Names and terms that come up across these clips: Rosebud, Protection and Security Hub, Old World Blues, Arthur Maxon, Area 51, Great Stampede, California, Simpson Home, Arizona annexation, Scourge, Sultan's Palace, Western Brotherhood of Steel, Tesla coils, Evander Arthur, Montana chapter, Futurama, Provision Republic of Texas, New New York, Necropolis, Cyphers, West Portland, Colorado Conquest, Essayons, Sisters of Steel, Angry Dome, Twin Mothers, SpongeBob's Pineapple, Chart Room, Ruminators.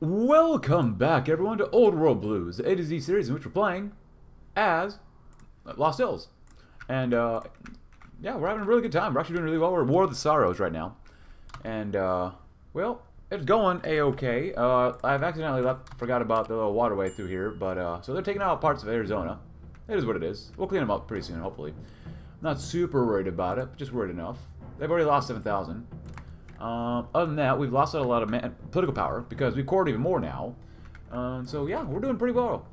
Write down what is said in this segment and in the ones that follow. Welcome back, everyone, to Old World Blues, the A to Z series in which we're playing as Lost Hills. And, yeah, we're having a really good time. We're actually doing really well. We're at War of the Sorrows right now. And, well, it's going a-okay. I've accidentally forgot about the little waterway through here, but, so they're taking out parts of Arizona. It is what it is. We'll clean them up pretty soon, hopefully. I'm not super worried about it, but just worried enough. They've already lost 7,000. Other than that, we've lost a lot of political power because we court even more now. So yeah, we're doing pretty well.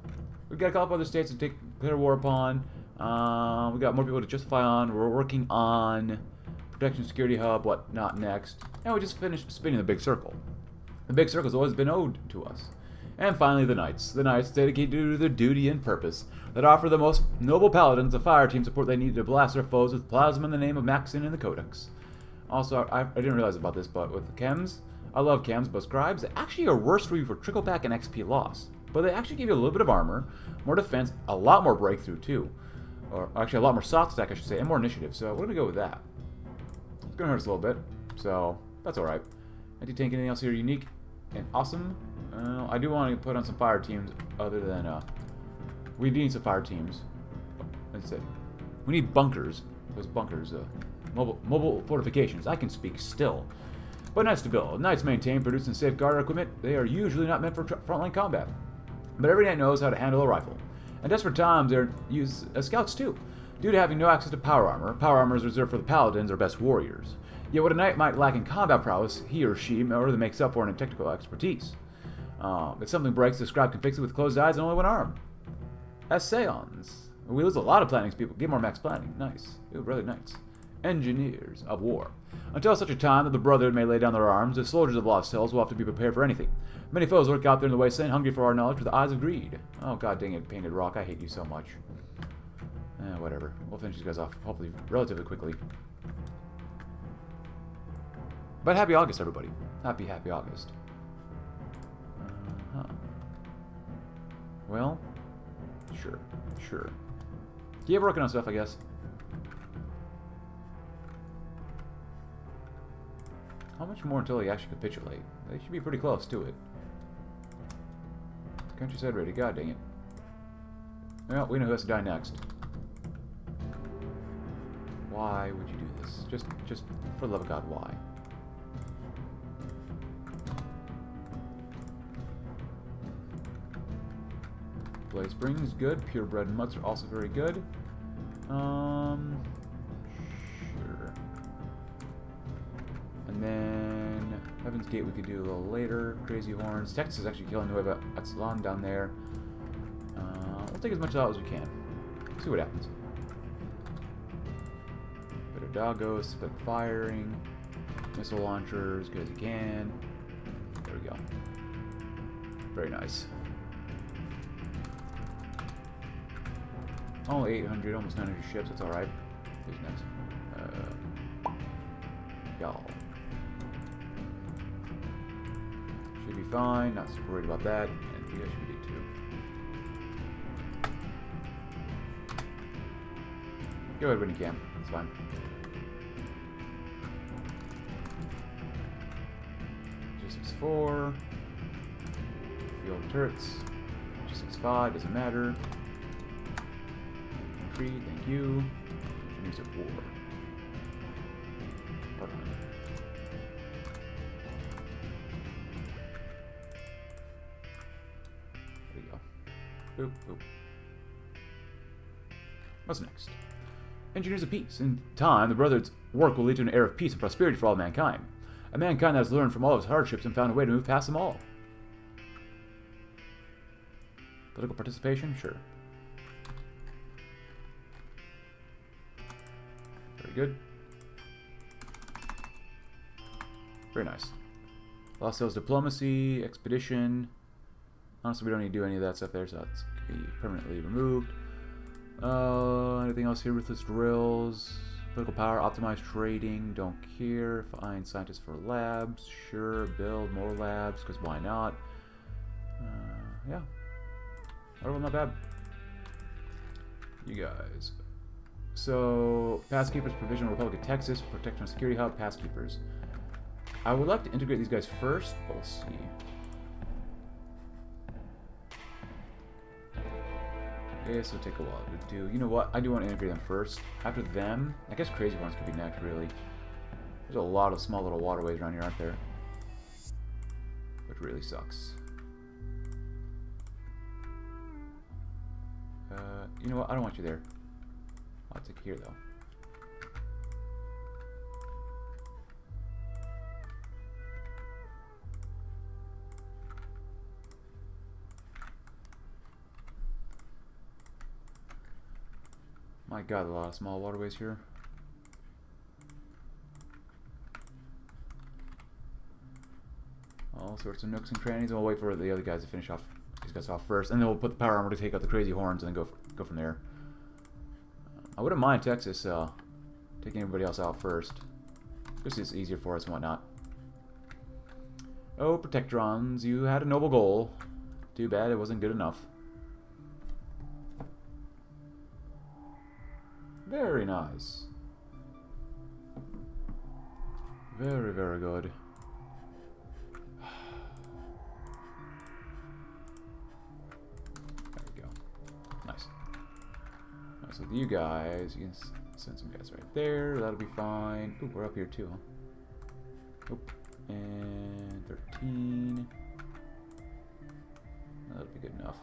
We've got a couple other states to declare war upon. We've got more people to justify on. We're working on Protection and Security Hub, whatnot next. And we just finished spinning the Big Circle. The Big Circle's always been owed to us. And finally, the Knights. The Knights, dedicated to their duty and purpose, that offer the most noble paladins the fire team support they need to blast their foes with plasma in the name of Maxine and the Codex. Also, I didn't realize about this, but with the chems, I love chems, but scribes actually are worse for you for trickle back and XP loss. But they actually give you a little bit of armor, more defense, a lot more breakthrough too. Or actually a lot more soft stack, I should say, and more initiative. So we're going to go with that. It's going to hurt us a little bit, so that's alright. Anti-tank, anything else here unique and awesome? I do want to put on some fire teams other than, we need some fire teams. That's it. We need bunkers. Those bunkers, mobile fortifications. I can speak still. But Knights to build. Knights maintain, produce, and safeguard our equipment. They are usually not meant for frontline combat. But every Knight knows how to handle a rifle. In desperate times, they're used as scouts too. Due to having no access to power armor is reserved for the paladins or best warriors. Yet what a Knight might lack in combat prowess, he or she merely makes up for in technical expertise. If something breaks, the scribe can fix it with closed eyes and only one arm. Essayons. We lose a lot of planning people. Get more max planning. Nice. Ooh, brother Knights. Engineers of war. Until such a time that the Brotherhood may lay down their arms, the soldiers of Lost Hills will have to be prepared for anything. Many foes lurk out there in the wasteland, hungry for our knowledge with the eyes of greed. Oh, god dang it, Painted Rock, I hate you so much. Eh, whatever. We'll finish these guys off, hopefully, relatively quickly. But happy August, everybody. Happy, happy August. Well, sure, sure. Keep working on stuff, I guess. How much more until they actually capitulate? They should be pretty close to it. Countryside ready. God dang it. Well, we know who has to die next. Why would you do this? Just for the love of God, why? Blade Springs, good. Purebred mutts are also very good. And then Heaven's Gate we could do a little later. Crazy Horns. Texas is actually killing the way about Atzalan down there. We'll take as much out as we can. See what happens. Better doggos, split firing, missile launcher as good as you can. There we go. Very nice. Only 800, almost 900 ships. That's alright. Who's next? Y'all. Should be fine, not super worried about that, and you guys should be good too. Go ahead when you can, it's fine. G64, field turrets, G65, doesn't matter. Tree, thank you. News of war. There you go. Oop, oop. What's next? Engineers of peace. In time, the Brotherhood's work will lead to an era of peace and prosperity for all mankind. A mankind that has learned from all of its hardships and found a way to move past them all. Political participation? Sure. Very good. Very nice. Lost Hills diplomacy, expedition. Honestly, we don't need to do any of that stuff there, so that's gonna be permanently removed. Anything else here? Ruthless drills, political power, optimized trading. Don't care. Find scientists for labs. Sure, build more labs because why not? Yeah. Overall, not bad. You guys. So, Passkeepers, Provision Republic of Texas, Protection and Security Hub, Passkeepers. I would like to integrate these guys first, but we'll see. This will take a while to do. You know what? I do want to integrate them first. After them, I guess Crazy Horns could be next, really. There's a lot of small little waterways around here, aren't there? Which really sucks. You know what? I don't want you there. I'll take here, though. My god, a lot of small waterways here. All sorts of nooks and crannies. We'll wait for the other guys to finish off these guys off first, and then we'll put the power armor to take out the Crazy Horns, and then go from there. I wouldn't mind Texas taking everybody else out first. Just it's easier for us and whatnot. Oh, Protectrons, you had a noble goal. Too bad it wasn't good enough. Very nice. Very, very good. There we go. Nice. Nice with you guys. You can send some guys right there. That'll be fine. Ooh, we're up here too, huh? Oop. And 13. That'll be good enough.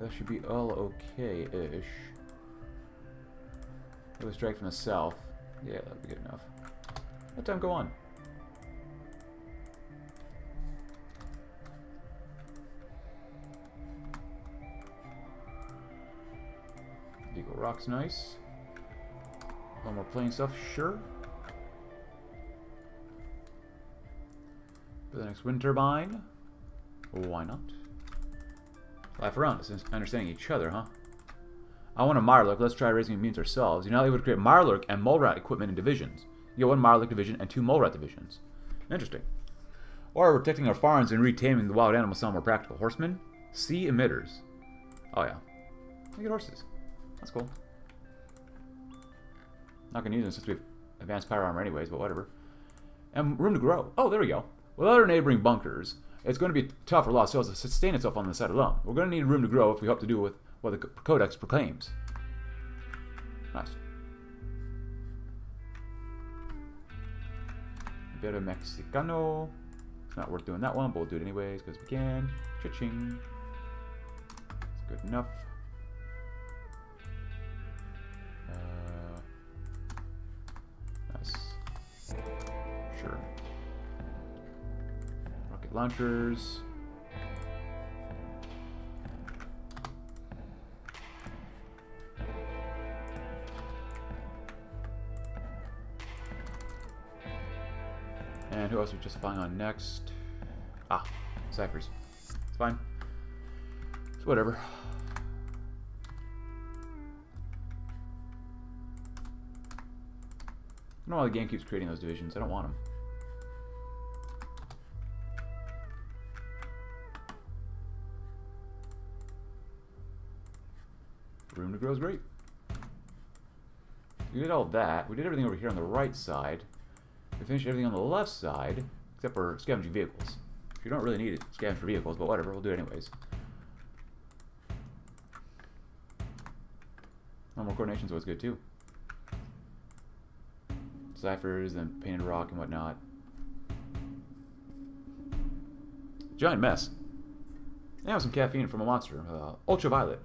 That should be all okay-ish. It was dragged from the south. Yeah, that'll be good enough. Let time go on. Eagle Rock's nice. A little more plain stuff, sure. For the next wind turbine. Why not? Life around us, understanding each other, huh? I want a Mirelurk. Let's try raising mutants ourselves. You're not able to create Mirelurk and Mole Rat equipment in divisions. You get one Mirelurk division and two Mole Rat divisions. Interesting. Or protecting our farms and retaming the wild animals sound more practical. Horsemen? Sea emitters. Oh, yeah. We get horses. That's cool. Not going to use them since we have advanced power armor anyways, but whatever. And room to grow. Oh, there we go. Without our neighboring bunkers, it's going to be tough for Lost Hills to sustain itself on the side alone. We're going to need room to grow if we hope to do with what the Codex proclaims. Nice. Better Mexicano. It's not worth doing that one, but we'll do it anyways because we can. Cha-ching. It's good enough. Nice. Sure. Rocket launchers. Who else are we just flying on next? Ah, Cyphers. It's fine. It's whatever. I don't know why the game keeps creating those divisions. I don't want them. Room to grow is great. We did all that. We did everything over here on the right side. We finished everything on the left side, except for scavenging vehicles. You don't really need it, scavenge for vehicles, but whatever, we'll do it anyways. No more coordination's always good too. Cyphers and Painted Rock and whatnot. Giant mess. Now some caffeine from a monster, ultraviolet.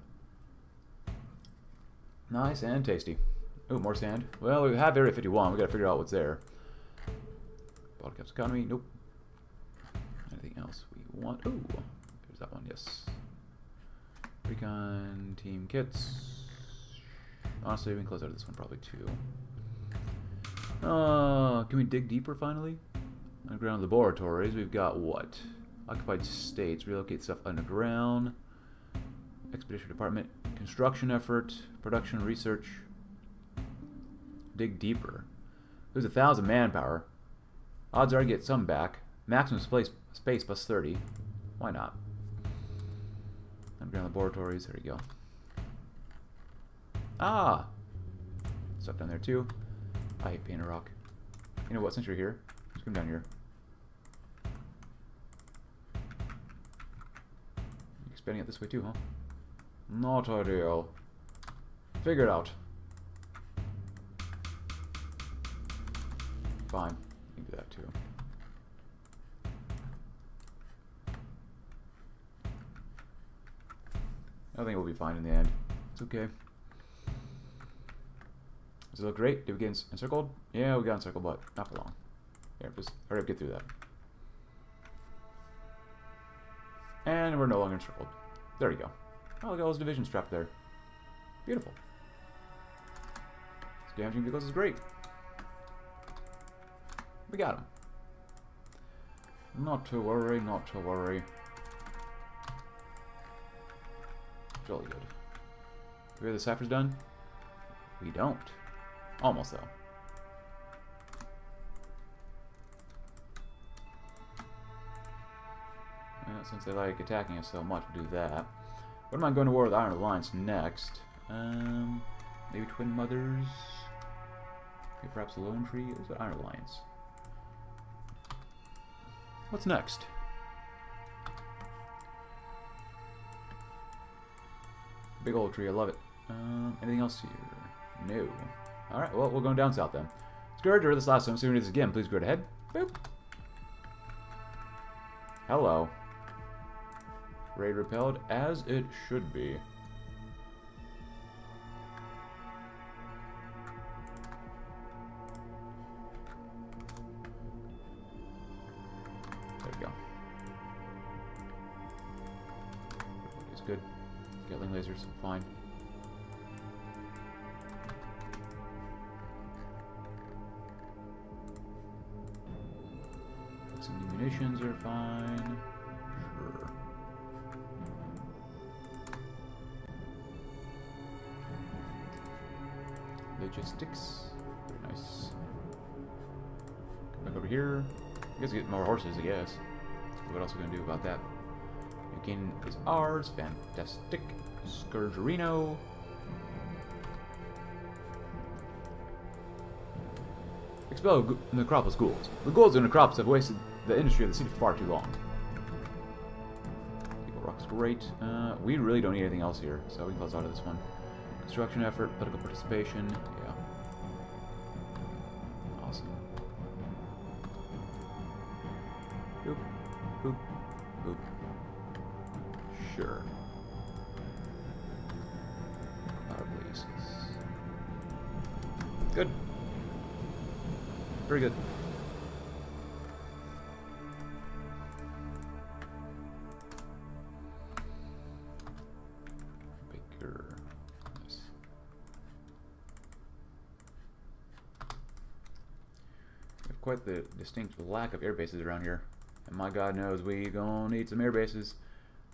Nice and tasty. Ooh, more sand. Well, we have Area 51. We gotta figure out what's there. Caps economy, nope. Anything else we want? Oh, there's that one, yes. Recon team kits. Honestly, we can close out of this one probably too. Can we dig deeper finally? Underground laboratories, we've got what? Occupied states, relocate stuff underground. Expedition department, construction effort, production research. Dig deeper. There's 1,000 manpower. Odds are I get some back. Maximum space plus 30. Why not? Underground laboratories. There you go. Ah! Stuff down there too. I hate Painted Rock. You know what? Since you're here, just come down here. You're expanding it this way too, huh? Not ideal. Figure it out. Fine. You can do that too. I think we'll be fine in the end. It's okay. Does it look great? Did we get encircled? Yeah, we got encircled, but not for long. Here, just hurry up, get through that. And we're no longer encircled. There we go. Oh, look at all those divisions trapped there. Beautiful. Damaging vehicles is great. We got them. Not to worry, not to worry. Jolly good. Do we have the Cyphers done? We don't. Almost, though. And since they like attacking us so much, we'll do that. What am I going to war with Iron Alliance next? Maybe Twin Mothers? Maybe perhaps Lone Tree? Or is it Iron Alliance? What's next? Big old tree, I love it. Anything else here? No. Alright, well, we're going down south then. Scourge, or this last time, so we do this again. Please go ahead. Boop. Hello. Raid repelled, as it should be. There we go. It's good. Gatling lasers, fine. Some munitions are fine. Sure. Logistics. Very nice. Come back over here. I guess we get more horses, I guess. What else are we going to do about that? Again, is ours. Fantastic. Scourgerino. Expel Necropolis ghouls. The ghouls in Necropolis have wasted the industry of the city for far too long. Eagle Rock's great. We really don't need anything else here, so we can close out of this one. Construction effort, political participation, yeah. Awesome. Boop, boop, boop. Sure. Power places. Good. Very good. Quite the distinct lack of air bases around here, and my God knows we gonna need some air bases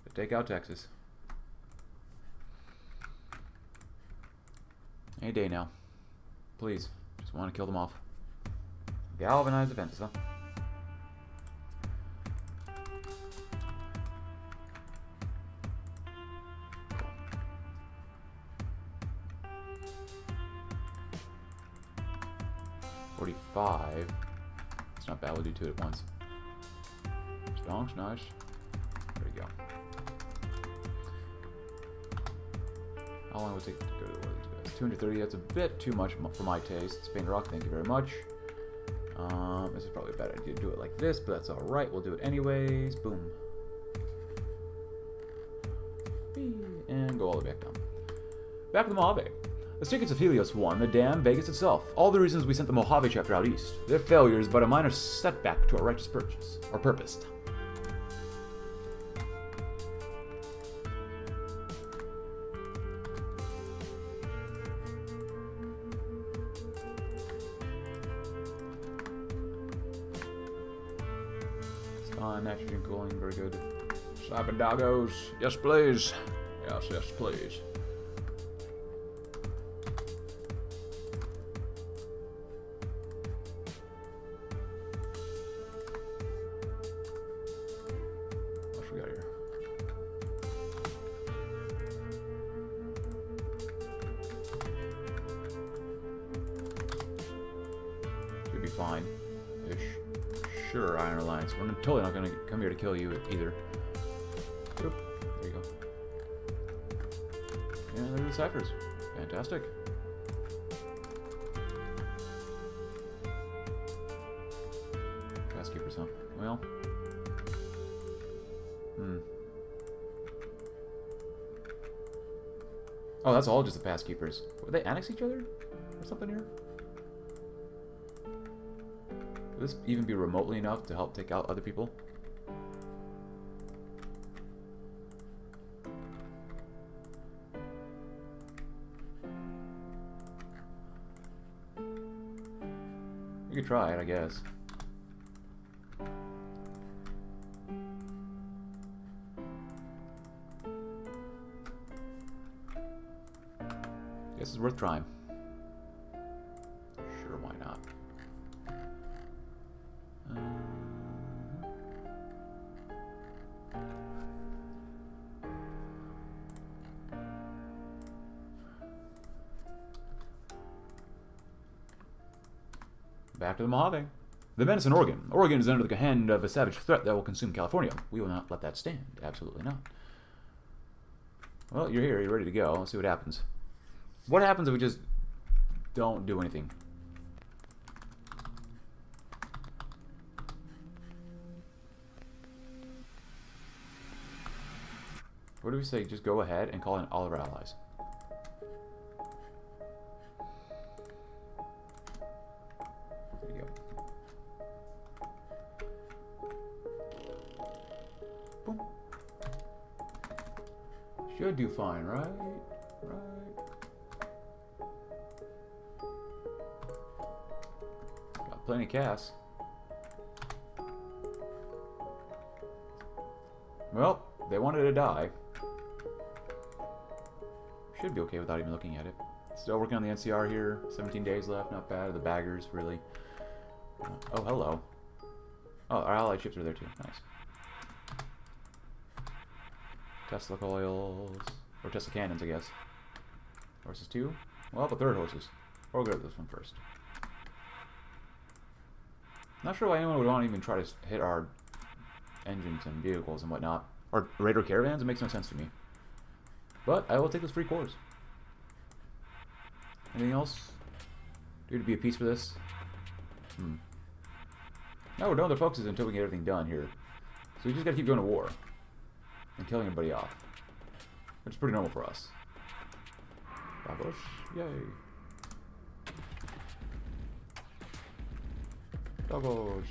to take out Texas. Any day now. Please, just want to kill them off. Galvanized defenses, huh? Do two at once. Stonks, nice. There we go. How long will it take to go to the list? 230, that's a bit too much for my taste. Painted Rock, thank you very much. This is probably a bad idea to do it like this, but that's alright. We'll do it anyways. Boom. And go all the way back down. Back to the Mojave. The secrets of Helios 1, the dam, Vegas itself, all the reasons we sent the Mojave chapter out east. Their failure is but a minor setback to our righteous purchase, or purpose. Nitrogen cooling, very good. Cyberdogos, yes please. Yes, yes please. Kill you either. Oop, there you go. And look at the Cyphers. Fantastic. Passkeepers, huh? Well. Hmm. Oh, that's all just the Passkeepers. Would they annex each other? Or something here? Would this even be remotely enough to help take out other people? You could try it, I guess. Guess it's worth trying. Sure, why not? Back to the Mojave. The menace in Oregon. Oregon is under the hand of a savage threat that will consume California. We will not let that stand. Absolutely not. Well, you're here. You're ready to go. Let's see what happens. What happens if we just don't do anything? What do we say? Just go ahead and call in all of our allies. Should do fine, right? Right. Got plenty of cash. Well, they wanted to die. Should be okay without even looking at it. Still working on the NCR here. 17 days left, not bad. The Baggers, really. Oh, hello. Oh, our allied ships are there too. Nice. Tesla coils, or Tesla cannons, I guess. Horses too? Well, the third horses. Or we'll go to this one first. Not sure why anyone would want to even try to hit our engines and vehicles and whatnot. Or radar caravans, it makes no sense to me. But I will take those free cores. Anything else? Do to be a piece for this? Hmm. No, we're done with the focuses until we get everything done here. So we just gotta keep going to war. And killing everybody off, which is pretty normal for us. Baggers, yay! Baggers.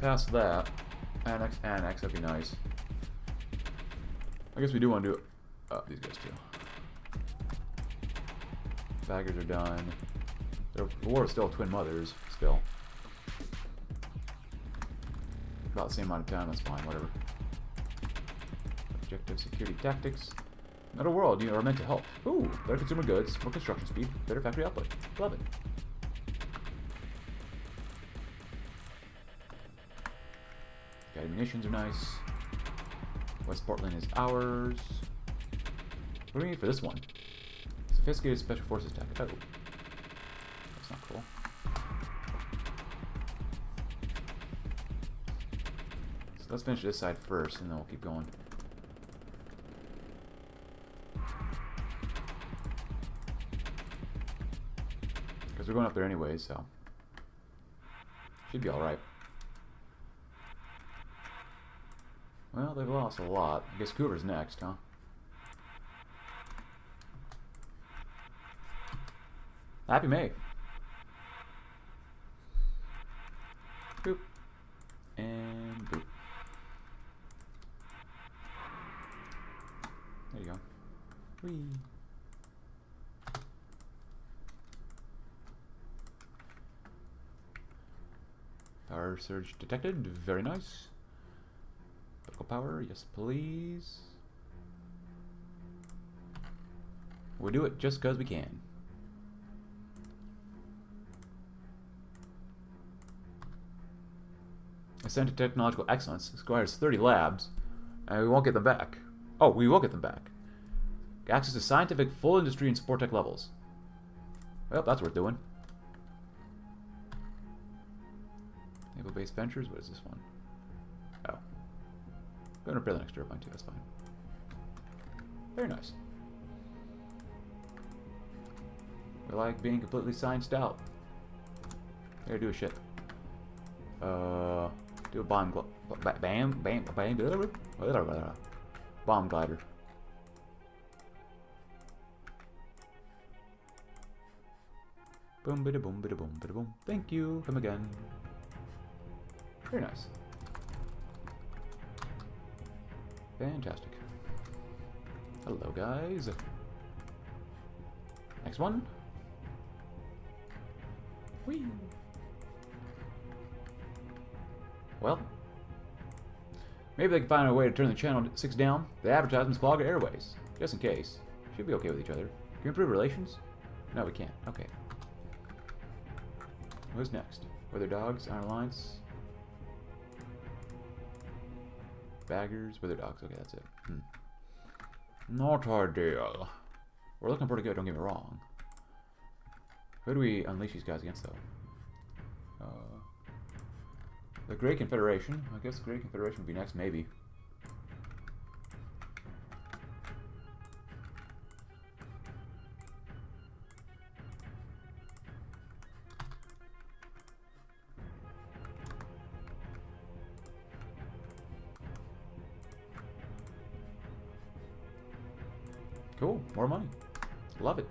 Past that, annex, annex. That'd be nice. I guess we do want to do it. Oh, these guys too. Baggers are done. The war is still Twin Mothers, still. About the same amount of time, that's fine, whatever. Objective security tactics. Another world, you are meant to help. Ooh, better consumer goods, more construction speed, better factory output. Love it. Guided munitions are nice. West Portland is ours. What do we need for this one? Sophisticated special forces tactic. Oh, that's not cool. Let's finish this side first, and then we'll keep going. Because we're going up there anyway, so... should be alright. Well, they've lost a lot. I guess Coover's next, huh? Happy May! Boop. And boop. There you go. Whee. Power surge detected. Very nice. Political power. Yes, please. We'll do it just because we can. Ascent to technological excellence. Acquires 30 labs, and we won't get them back. Oh, we will get them back. Access to scientific, full industry, and support tech levels. Well, that's worth doing. Naval-based ventures? What is this one? Oh. Go and repair the next turbine, too. That's fine. Very nice. We like being completely scienced out. Here, do a ship. Do a bomb bomb glider. Boom, bida boom, bida boom, bida boom. Thank you. Come again. Very nice. Fantastic. Hello, guys. Next one. Whee. Well, maybe they can find a way to turn the channel 6 down. The advertisements clog our airways. Just in case. Should be okay with each other. Can we improve relations? No, we can't. Okay. Who's next? Weather Dogs, Iron Alliance, Baggers, Weather Dogs. Okay, that's it. Hmm. Not ideal. We're looking pretty good, don't get me wrong. Who do we unleash these guys against, though? The Great Confederation. I guess the Great Confederation would be next, maybe. Cool, more money. Love it.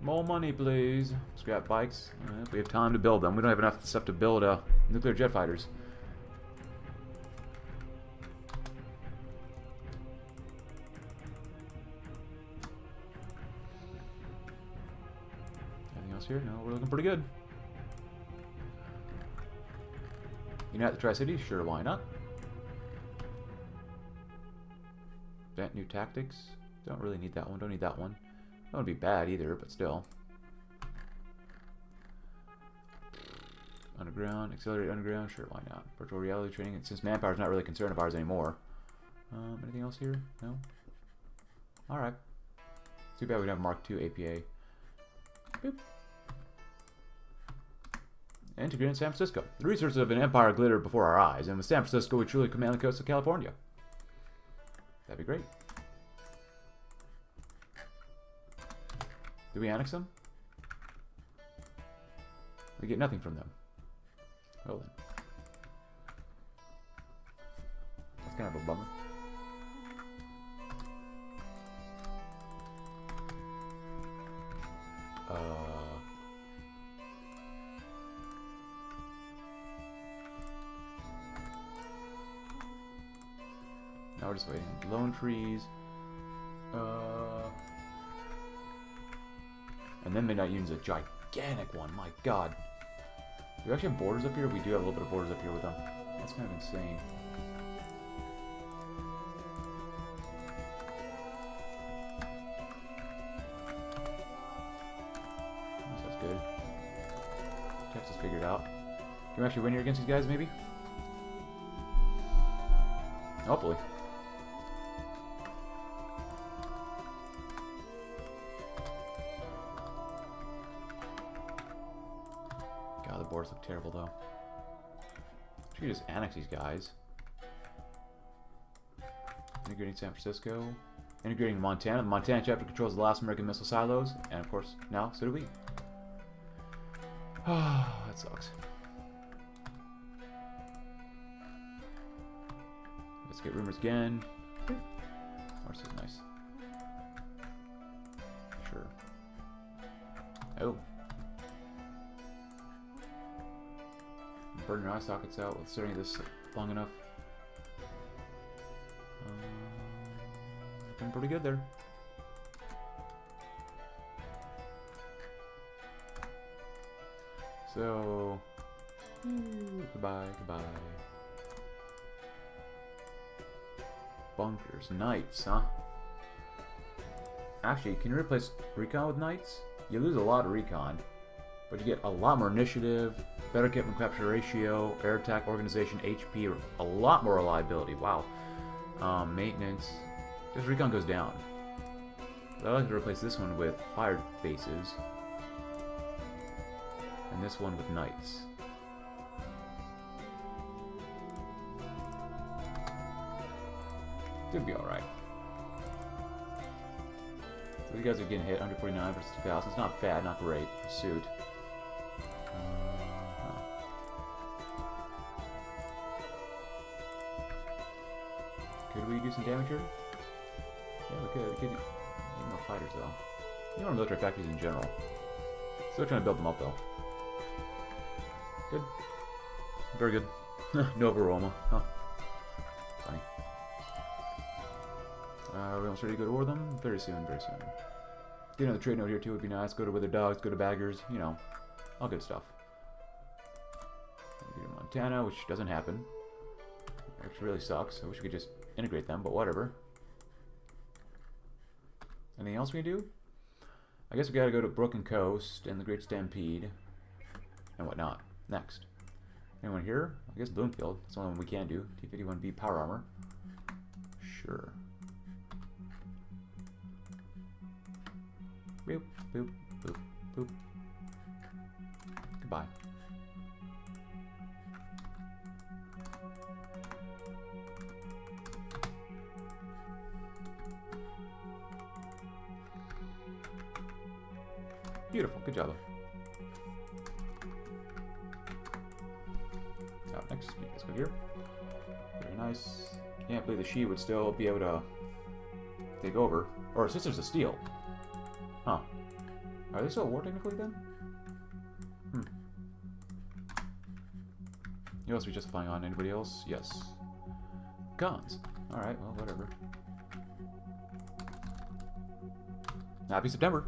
More money, please. Scrap bikes. We have time to build them. We don't have enough stuff to build nuclear jet fighters. Anything else here? No, we're looking pretty good. Unite the Tri-Cities? Sure, why not? Invent new tactics. Don't really need that one. Don't need that one. That wouldn't be bad either, but still. Underground. Accelerate underground. Sure, why not? Virtual reality training. And since manpower's not really a concern of ours anymore. Anything else here? No? Alright. Too bad we don't have Mark II APA. Boop. And to get in San Francisco. The resources of an empire glitter before our eyes. And with San Francisco, we truly command the coast of California. That'd be great. Do we annex them? We get nothing from them. Well then. That's kind of a bummer. Now we're just waiting. Lone trees. And then Midnight Union's a gigantic one, my god. Do we actually have borders up here? We do have a little bit of borders up here with them. That's kind of insane. That's good. Texas figured out. Can we actually win here against these guys, maybe? Hopefully. Look terrible though. Should we just annex these guys? Integrating San Francisco. Integrating Montana. The Montana chapter controls the last American missile silos, and of course, now so do we. Ah, that sucks. Let's get rumors again. Mars is nice. Sure. Oh. Burn your eye sockets out with starting this long enough. Looking pretty good there. So, goodbye, goodbye. Bunkers, knights, huh? Actually, can you replace recon with knights? You lose a lot of recon, but you get a lot more initiative, better captain capture ratio, air attack organization, HP, a lot more reliability. Wow. Maintenance. Just recon goes down. But I like to replace this one with fire bases. And this one with knights. Could be alright. Those guys are getting hit, 149 versus 2,000. It's not bad, not great. Pursuit. Could we do some damage here? Yeah, we could. We could need more fighters, though. You know, military factories in general. Still trying to build them up, though. Good. Very good. No Varoma, huh? Funny. Are we almost ready to go to war with them? Very soon, very soon. Get another trade note here, too, would be nice. Go to Weather Dogs, go to Baggers, you know. All good stuff. Maybe Montana, which doesn't happen. Which really sucks. I wish we could just integrate them, but whatever. Anything else we can do? I guess we gotta go to Broken Coast and the Great Stampede and whatnot. Next. Anyone here? I guess Bloomfield. That's the only one we can do. T-51B Power Armor. Sure. Boop, boop, boop, boop. Goodbye. Beautiful. Good job. Up next, let's go here. Very nice. Can't believe that she would still be able to take over. Or Sisters of Steel. Huh. Are they still at war technically then? Hmm. You also be justifying on anybody else? Yes. Guns. Alright, well, whatever. Happy September!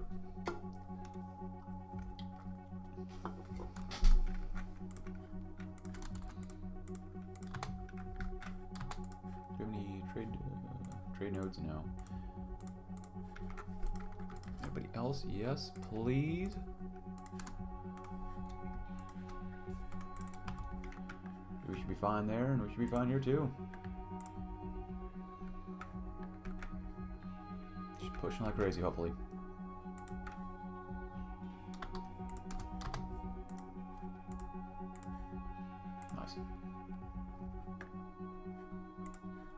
No. Everybody else? Yes, please. We should be fine there, and we should be fine here too. Just pushing like crazy, hopefully. Nice.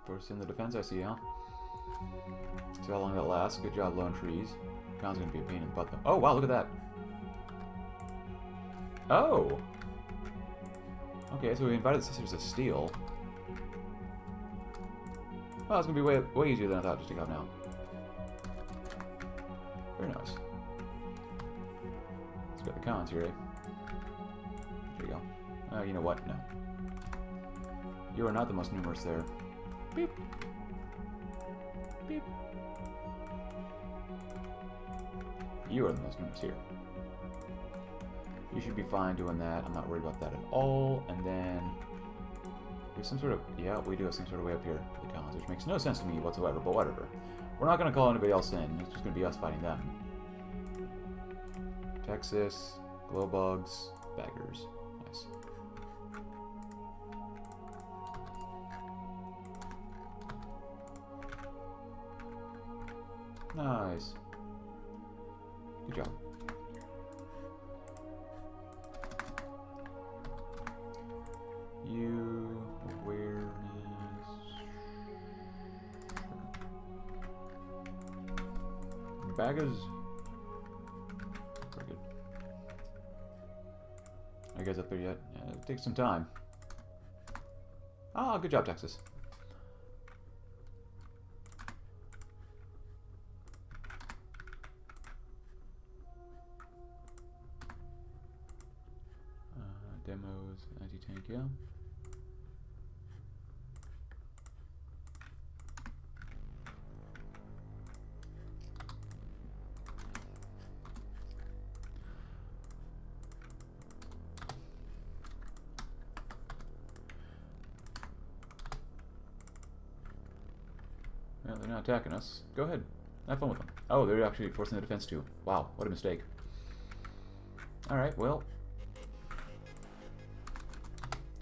First in the defense, I see, huh? See how long that lasts. Good job, Lone Trees. Khan's gonna be a pain in the butt though. Oh wow, look at that. Oh! Okay, so we invited the Sisters of Steel. Well, it's gonna be way easier than I thought just to take out now. Very nice. Let's go to the Khans here, eh? There you go. Oh, you know what? No. You are not the most numerous there. Beep. Beep. You are the most numerous here. You should be fine doing that. I'm not worried about that at all. And then there's some sort of, yeah, we do have some sort of way up here, the Khans, which makes no sense to me whatsoever, but whatever. We're not gonna call anybody else in. It's just gonna be us fighting them. Texas, Glowbugs, Baggers. Nice. Nice. Good job. You... awareness... Sure. Baggers. Very good. Are you guys up there yet? Yeah, it takes some time. Ah, good job, Texas. Anti-tank, yeah. Well, they're not attacking us. Go ahead. Have fun with them. Oh, they're actually forcing the defense too. Wow, what a mistake. Alright, well...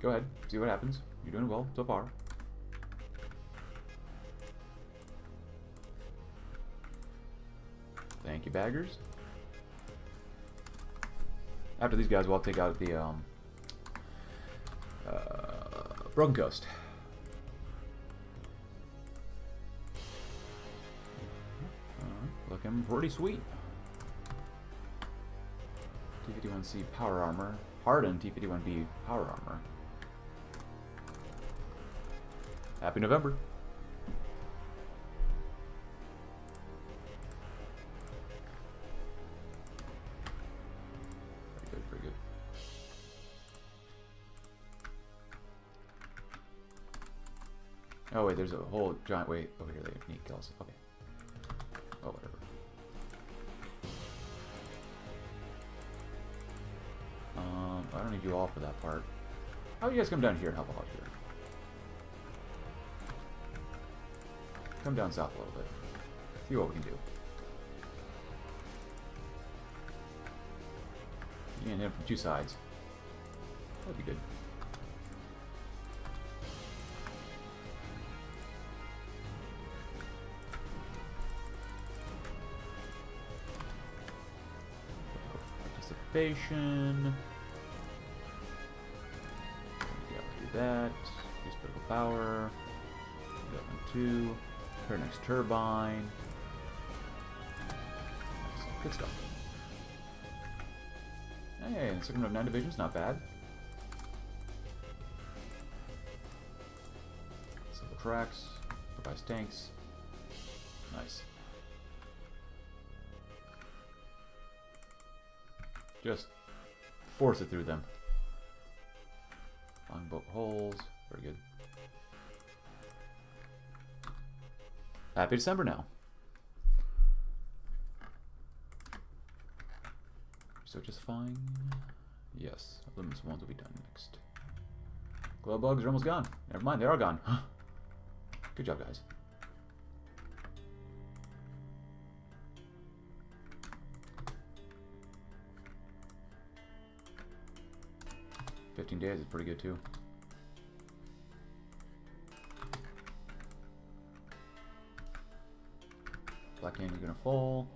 go ahead, see what happens. You're doing well so far. Thank you, Baggers. After these guys, we'll take out the Broken Coast. Looking looking pretty sweet. T-51C power armor. Hardened T-51B power armor. Happy November. Pretty good. Oh wait, there's a whole giant way over here. They need kills. Okay. Oh, whatever. I don't need you all for that part. How about you guys come down here and help out here? Come down south a little bit. See what we can do. You and him from two sides. That'd be good. Participation. Do that. Use political power. Do that one too. Her next turbine. Good stuff. Hey, the second of 9 divisions, not bad. Simple tracks. Provides tanks. Nice. Just force it through them. Longboat holes. Very good. Happy December now. So just fine. Yes, Luminous ones will be done next. Glow bugs are almost gone. Never mind, they are gone. Good job, guys. Days is pretty good too. Black Hand is gonna fall.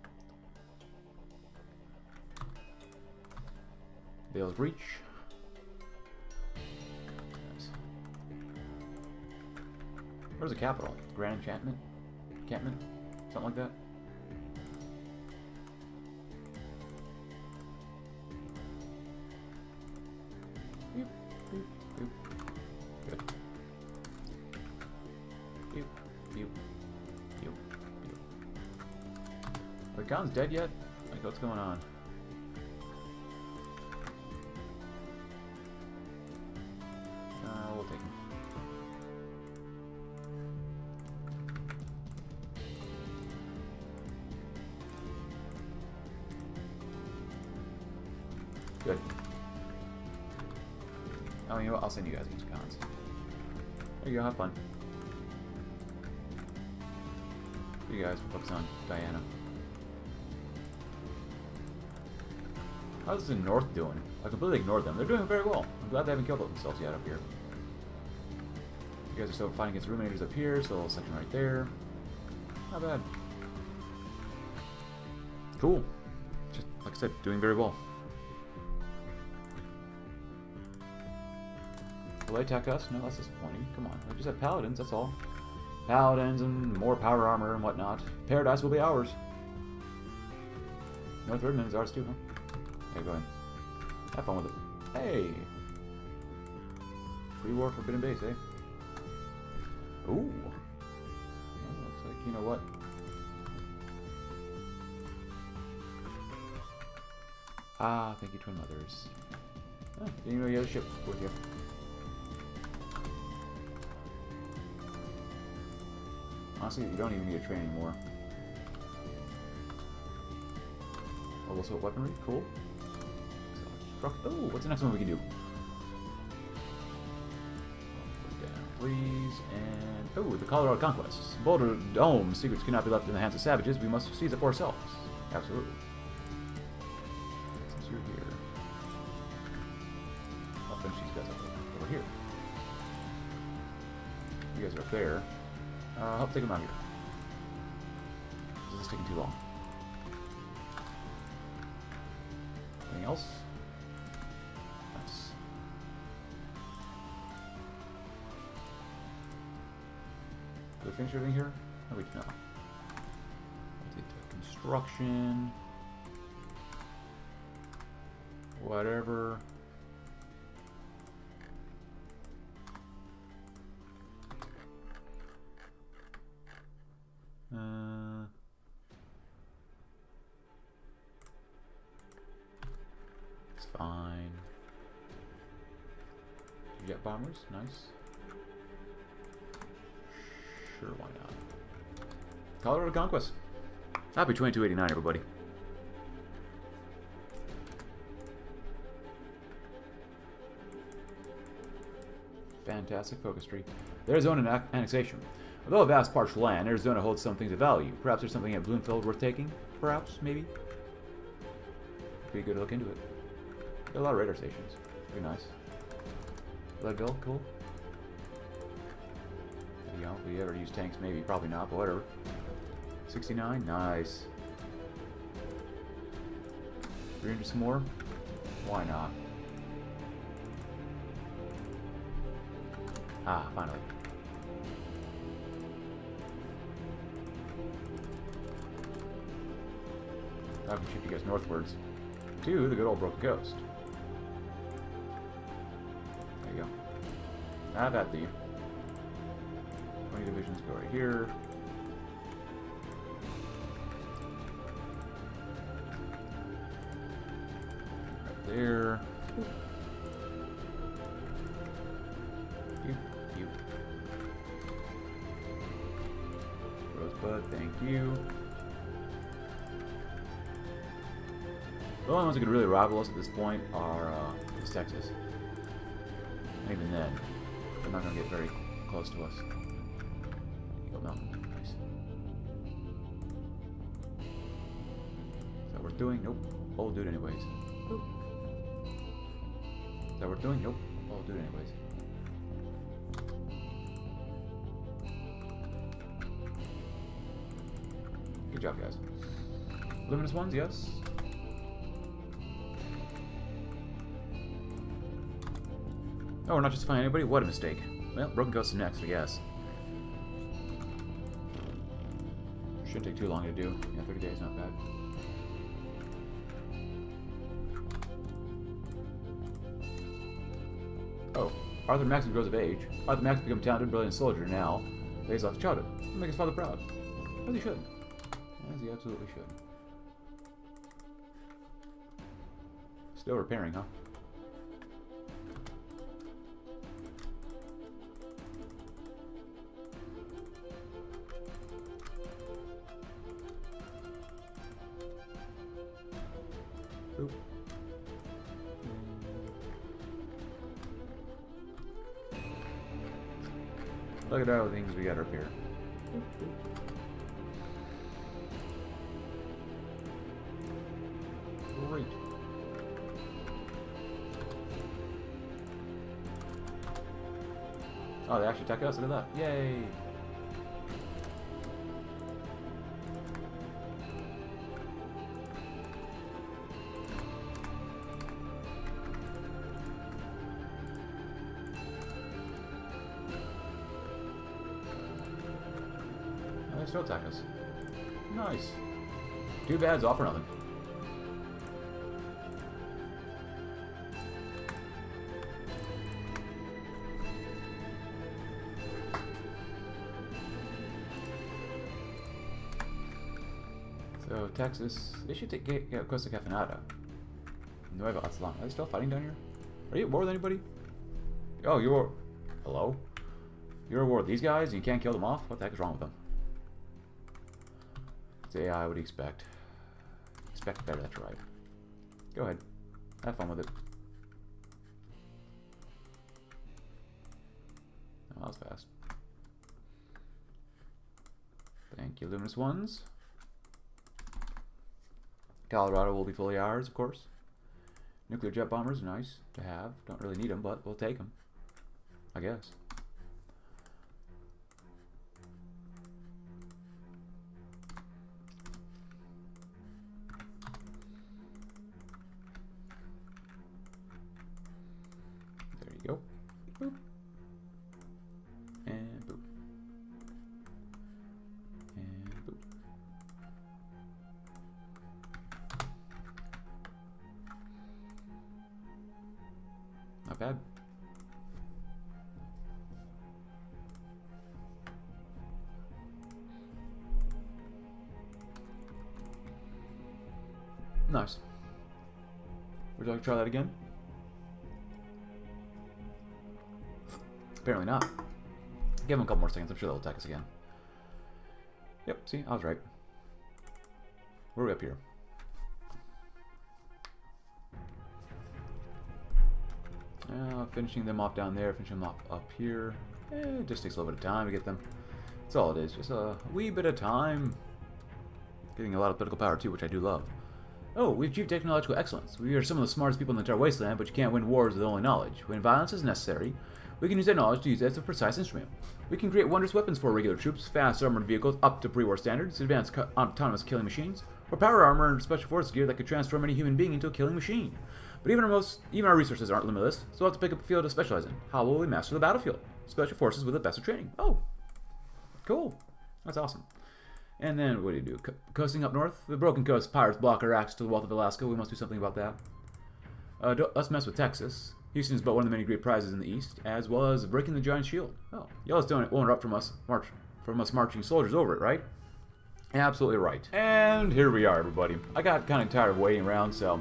Bale's Breach. Nice. Where's the capital? Grand Enchantment? Encampment? Something like that? Khan's dead yet? Like, what's going on? We'll take him. Good. Oh, you know what? I'll send you guys against Khan's. There you go, have fun. You guys will focus on Diana. How's the North doing? I completely ignored them. They're doing very well. I'm glad they haven't killed themselves yet up here. You guys are still fighting against ruminators up here, so a little section right there. Not bad. Cool. Just, like I said, doing very well. Will they attack us? No, that's disappointing. Come on. We just have paladins, that's all. Paladins and more power armor and whatnot. Paradise will be ours. North Redmond is ours too, huh? Hey, go ahead. Have fun with it. Hey! Free War Forbidden Base, eh? Ooh! That looks like, you know what? Ah, thank you, Twin Mothers. Ah, didn't even know you had a ship with you. Honestly, you don't even need a train anymore. Oh, also weaponry? Cool. Oh, what's the next one we can do? Put down, please. And oh, the Colorado Conquest. Boulder Dome secrets cannot be left in the hands of savages. We must seize it for ourselves. Absolutely. Since you're here, I'll finish these guys up over here. You guys are up there. Help take them out here. This is taking too long. Anything else? Finish everything here? No, we do not. I'll take the construction, whatever. It's fine. You got bombers, nice. Sure, why not? Colorado Conquest. Happy 2289, everybody. Fantastic focus tree. The Arizona annexation. Although a vast parched land, Arizona holds some things of value. Perhaps there's something at Bloomfield worth taking? Perhaps, maybe. Be good to look into it. Got a lot of radar stations. Pretty nice. Leadville, cool. You know, if we ever use tanks, maybe. Probably not, but whatever. 69, nice. 300 some more? Why not? Ah, finally. I can shift you guys northwards to the good old Broken Coast. There you go. I've had the 20 divisions go right here. There. You. Rosebud, thank you. The only ones that could really rival us at this point are is Texas. And even then, they're not going to get very close to us. You'll know. Nice. Is that worth doing? Nope. Old dude, anyways. Oop. Is that worth doing? Nope. I'll do it anyways. Good job, guys. Luminous ones, yes. Oh, we're not just finding anybody? What a mistake. Well, Broken Coast is next, I guess. Shouldn't take too long to do. Yeah, 30 days, not bad. Arthur Maxon grows of age. Arthur Maxon becomes a talented, brilliant soldier now. Days off his childhood. He'll make his father proud. As he should. As he absolutely should. Still repairing, huh? Oop. Look at all the things we got up here. Great. Oh, they actually attacked us. Look at that. Yay! Still attack us. Nice. Too bad's all for nothing. So Texas, they should take Costa Cafinada. Nueva Atzalan. Are they still fighting down here? Are you at war with anybody? Oh, you're hello. You're at war with these guys and you can't kill them off? What the heck is wrong with them? Yeah, I would expect. Expect better, that's right. Go ahead. Have fun with it. Oh, that was fast. Thank you, Luminous Ones. Colorado will be fully ours, of course. Nuclear jet bombers, nice to have. Don't really need them, but we'll take them. I guess. Not bad. Nice. Would you like to try that again? Apparently not. Give him a couple more seconds. I'm sure they'll attack us again. Yep, see? I was right. Where are we up here? Finishing them off down there. Finishing them off up here. It just takes a little bit of time to get them. That's all it is. Just a wee bit of time. Getting a lot of political power, too, which I do love. Oh, we've achieved technological excellence. We are some of the smartest people in the entire wasteland, but you can't win wars with only knowledge. When violence is necessary, we can use that knowledge to use it as a precise instrument. We can create wondrous weapons for regular troops, fast armored vehicles up to pre-war standards, advanced autonomous killing machines, or power armor and special force gear that could transform any human being into a killing machine. But even our resources aren't limitless, so we'll have to pick up a field to specialize in. How will we master the battlefield? Special forces with the best of training. Oh, cool. That's awesome. And then, what do you do? Coasting up north? The Broken Coast pirates block our access to the wealth of Alaska. We must do something about that. Let's mess with Texas. Houston's but one of the many great prizes in the East, as well as breaking the giant shield. Oh, Yellowstone won't erupt from us marching soldiers over it, right? Absolutely right. And here we are, everybody. I got kind of tired of waiting around, so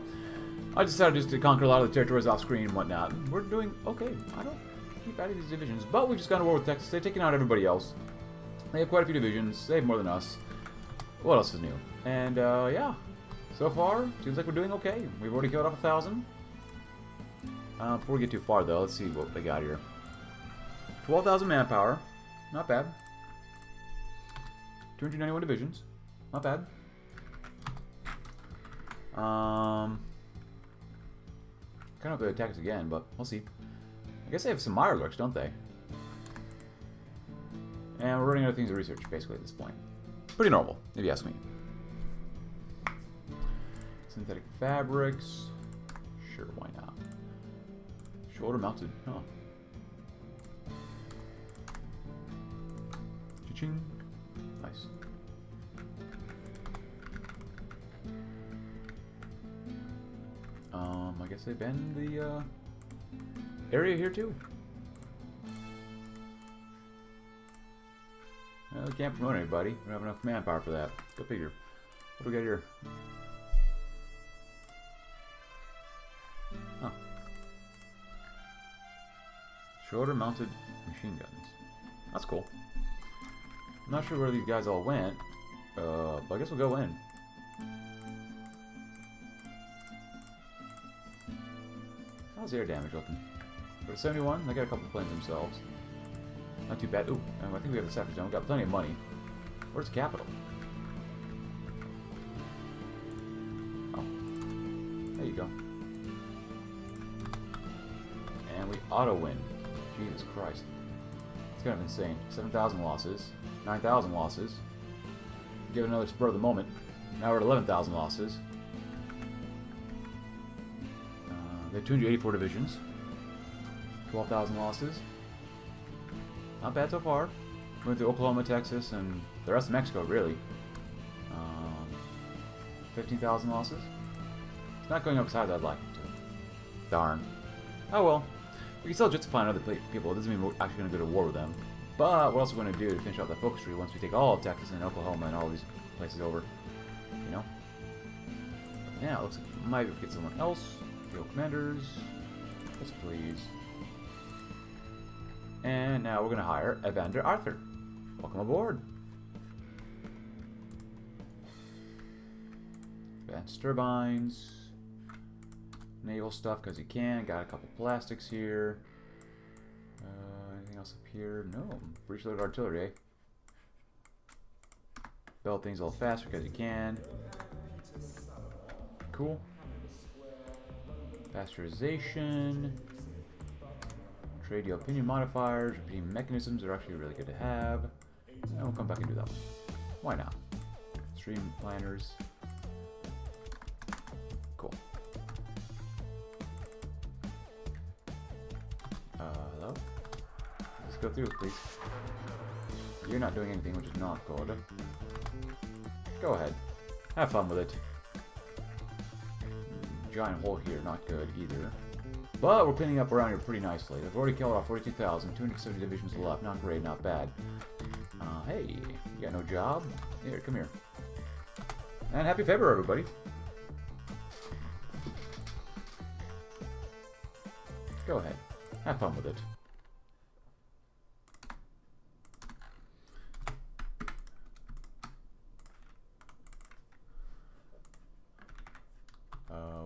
I decided just to conquer a lot of the territories off screen and whatnot. We're doing okay. I don't keep adding these divisions, but we just got to war with Texas. They're taking out everybody else. They have quite a few divisions. They have more than us. What else is new? And, yeah. So far, seems like we're doing okay. We've already killed off 1,000. Before we get too far, though, let's see what they got here. 12,000 manpower. Not bad. 291 divisions. Not bad. Kind of hope they attack us again, but we'll see. I guess they have some Mirelurks, don't they? And we're running out of things to research, basically, at this point. Pretty normal, if you ask me. Synthetic fabrics. Sure, why not? Shoulder mounted, huh? Cha-ching. Nice. I guess they bend the area here, too. Well, we can't promote anybody. We don't have enough manpower for that. Go figure. What do we got here? Huh. Shoulder mounted machine guns. That's cool. I'm not sure where these guys all went, but I guess we'll go in. How's air damage looking? We're at 71. They got a couple of planes themselves. Not too bad. Ooh, I think we have the Cyphers down. We've got plenty of money. Where's the capital? Oh. There you go. And we auto-win. Jesus Christ. It's kind of insane. 7,000 losses. 9,000 losses. Give it another spur of the moment. Now we're at 11,000 losses. They have 284 divisions. 12,000 losses. Not bad so far. Went through Oklahoma, Texas, and the rest of Mexico, really. 15,000 losses. It's not going up as high as I'd like it to. Darn. Oh well. We can still justify another people. It doesn't mean we're actually going to go to war with them. But what else are we going to do to finish out the focus tree once we take all of Texas and Oklahoma and all these places over? You know? Yeah, it looks like we might get someone else. Field commanders. Yes, please. And now we're going to hire Evander Arthur. Welcome aboard. Advanced turbines. Naval stuff because you can. Got a couple plastics here. Anything else up here? No. Breech loaded artillery, eh? Build things a little faster because you can. Cool. Pasteurization. Trade your opinion modifiers, repeating mechanisms are actually really good to have. And we'll come back and do that one. Why not? Stream planners. Cool. Hello? Let's go through, please. You're not doing anything, which is not good. Go ahead. Have fun with it. Giant hole here, not good either. But we're cleaning up around here pretty nicely. They've already killed off 42,000, 270 divisions left. Not great, not bad. Hey, you got no job? Here, come here. And happy February, everybody. Go ahead. Have fun with it.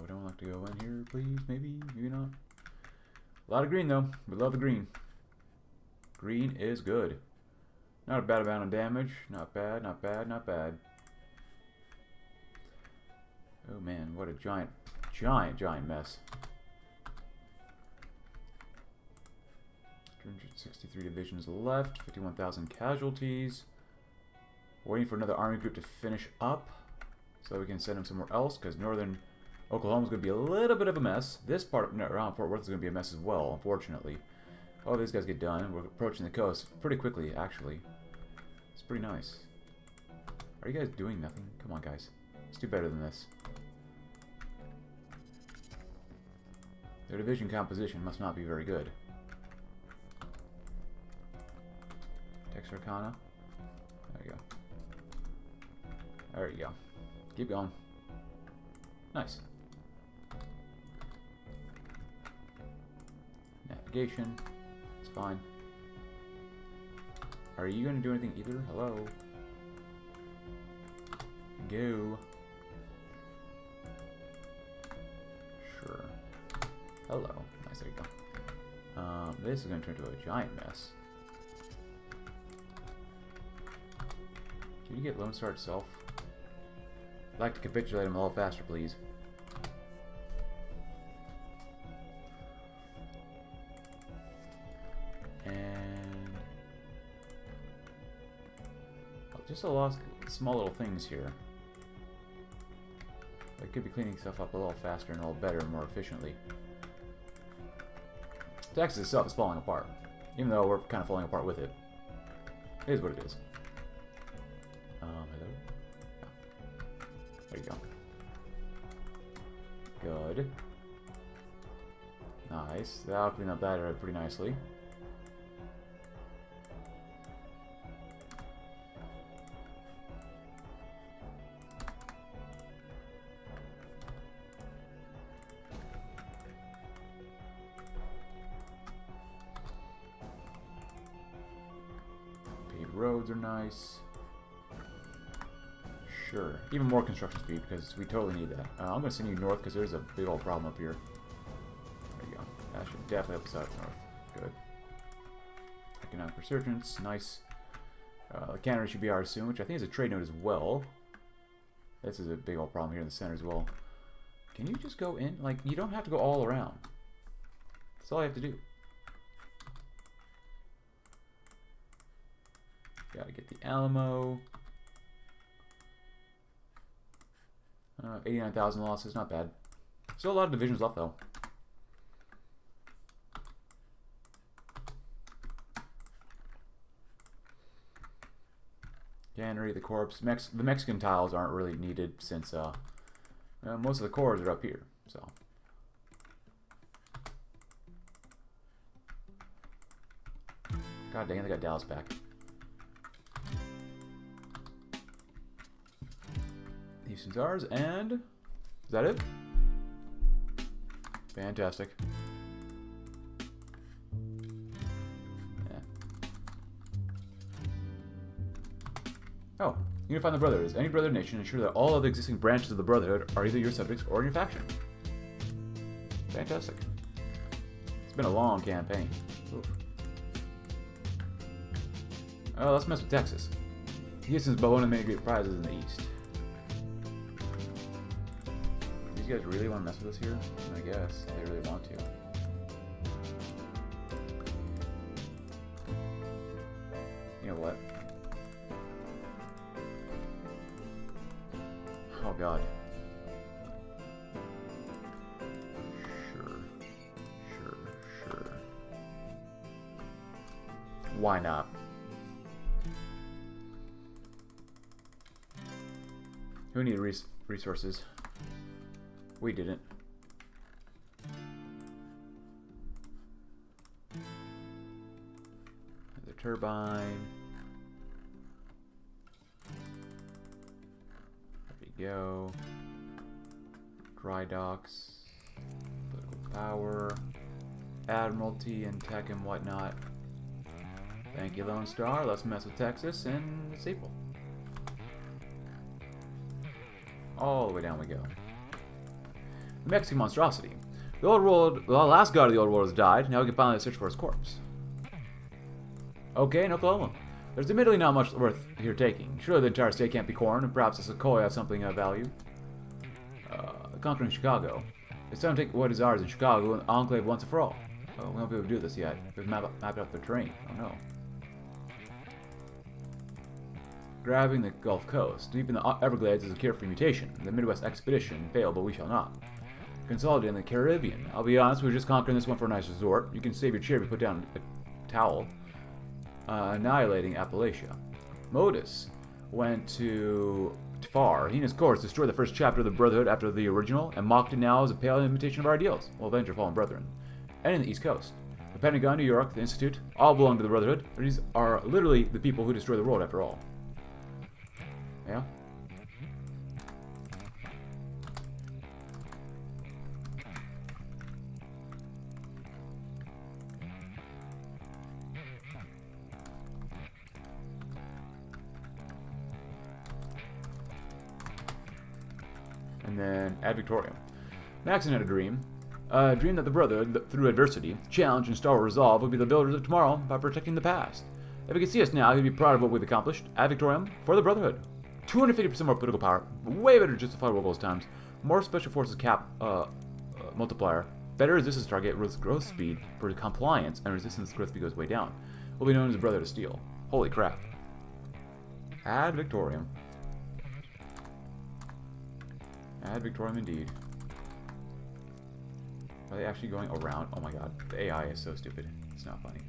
We don't like to go in here, please. Maybe, maybe not. A lot of green, though. We love the green. Green is good. Not a bad amount of damage. Not bad, not bad, not bad. Oh, man. What a giant, giant, giant mess. 263 divisions left, 51,000 casualties. Waiting for another army group to finish up so we can send them somewhere else, because northern Oklahoma's going to be a little bit of a mess. This part around Fort Worth is going to be a mess as well, unfortunately. Oh, these guys get done. We're approaching the coast pretty quickly, actually. It's pretty nice. Are you guys doing nothing? Come on, guys. Let's do better than this. Their division composition must not be very good. Texarkana. There you go. There you go. Keep going. Nice. Navigation. It's fine. Are you going to do anything either? Hello. Go. Sure. Hello. Nice. There you go. This is going to turn into a giant mess. Can you get Lone Star itself? I'd like to capitulate him a little faster, please. And oh, just a lot of small little things here. I could be cleaning stuff up a little faster and a little better and more efficiently. Texas itself is falling apart, even though we're kind of falling apart with it. It is what it is. Hello? Yeah. There you go. Good. Nice. That'll clean up that area pretty nicely. Paved roads are nice. Sure. Even more construction speed, because we totally need that. I'm going to send you north, because there's a big old problem up here. There you go. That should definitely help us out north. Good. Economic resurgence. Nice. Canada should be ours soon, which I think is a trade note as well. This is a big old problem here in the center as well. Can you just go in? Like, you don't have to go all around. That's all you have to do. Gotta get the Alamo. 89,000 losses, not bad. Still a lot of divisions left, though. Cannery, the corpse. The Mexican tiles aren't really needed since most of the cores are up here. So. God dang it, they got Dallas back. Houston's ours, and is that it? Fantastic. Yeah. Oh, unifying the Brotherhood. As any brother nation, ensure that all of the existing branches of the Brotherhood are either your subjects or in your faction. Fantastic. It's been a long campaign. Oof. Oh, let's mess with Texas. Houston's but one of the many great prizes in the East. You guys really want to mess with us here? I guess they really want to. You know what? Oh god. Sure. Sure. Sure. Why not? Who needed resources? We didn't. Active turbine. There we go. Dry docks. Political power. Admiralty and tech and whatnot. Thank you, Lone Star. Let's mess with Texas and it's April. All the way down we go. The Mexican monstrosity. The old world, the last god of the old world has died. Now we can finally search for his corpse. Okay, no problem. There's admittedly not much worth here taking. Surely the entire state can't be corn, and perhaps a sequoia has something of value. Conquering Chicago. It's time to take what is ours in Chicago, an enclave once and for all. Oh, we won't be able to do this yet. We've mapped out the terrain. Oh no. Grabbing the Gulf Coast. Deep in the Everglades is a cure for mutation. The Midwest expedition failed, but we shall not. Consolidating the Caribbean. I'll be honest, we were just conquering this one for a nice resort. You can save your cheer if you put down a towel. Annihilating Appalachia. Modus went to Far. He and his course destroyed the first chapter of the Brotherhood after the original, and mocked it now as a pale imitation of our ideals. We'll avenge our fallen brethren. And in the East Coast. The Pentagon, New York, the Institute, all belong to the Brotherhood. These are literally the people who destroy the world after all. Yeah? And then Ad Victoriam. Maxine had a dream. A dream that the Brotherhood, through adversity, challenge, and stalwart resolve, would be the builders of tomorrow by protecting the past. If he could see us now, he'd be proud of what we've accomplished. Ad Victoriam for the Brotherhood. 250% more political power, way better justifiable goals times, more special forces cap multiplier, better resistance target, growth speed for compliance, and resistance growth speed goes way down. Will be known as the Brotherhood of Steel. Holy crap. Ad Victoriam. Ad Victoriam indeed. Are they actually going around? Oh my god, the AI is so stupid. It's not funny.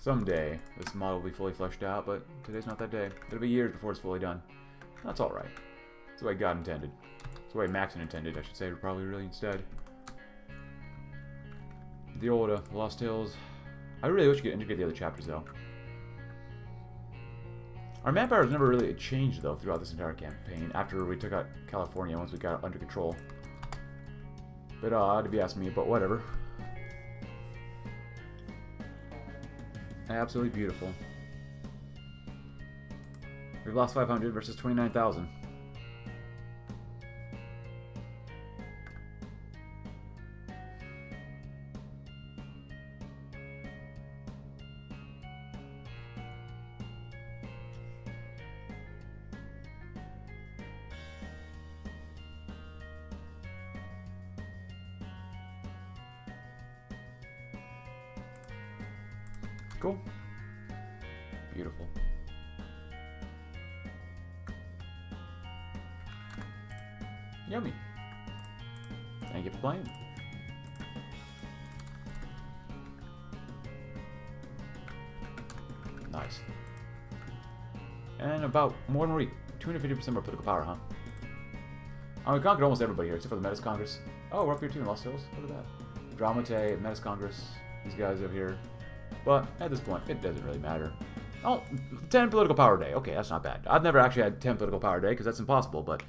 Someday, this model will be fully fleshed out, but today's not that day. It'll be years before it's fully done. That's alright. It's the way God intended. It's the way Maxon intended, I should say, probably really instead. The old Lost Hills. I really wish you could integrate the other chapters, though. Our manpower has never really changed, though, throughout this entire campaign, after we took out California once we got it under control. Bit odd if you ask me, but whatever. Absolutely beautiful. We've lost 500 versus 29,000. Cool. Beautiful. Yummy. Thank you for playing. Nice. And about more than a week. 250% more political power, huh? Oh, we conquered almost everybody here, except for the Metis Congress. Oh, we're up here too in Lost Hills. Look at that. Dramate, Metis Congress, these guys over here. But at this point, it doesn't really matter. Oh, 10 political power a day. Okay, that's not bad. I've never actually had 10 political power a day because that's impossible, but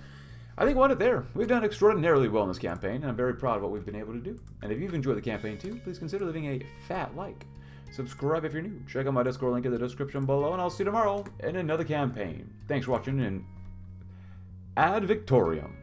I think we want it there. We've done extraordinarily well in this campaign, and I'm very proud of what we've been able to do. And if you've enjoyed the campaign too, please consider leaving a fat like. Subscribe if you're new. Check out my Discord link in the description below, and I'll see you tomorrow in another campaign. Thanks for watching, and Ad Victoriam.